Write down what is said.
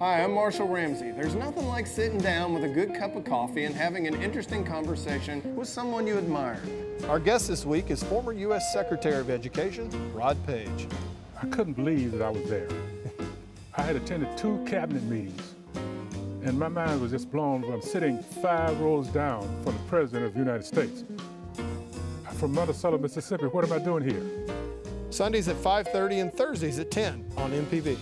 Hi, I'm Marshall Ramsey. There's nothing like sitting down with a good cup of coffee and having an interesting conversation with someone you admire. Our guest this week is former U.S. Secretary of Education, Rod Paige. I couldn't believe that I was there. I had attended 2 cabinet meetings, and my mind was just blown from sitting 5 rows down from the President of the United States. I'm from Monticello, Mississippi. What am I doing here? Sundays at 5:30 and Thursdays at 10 on MPB.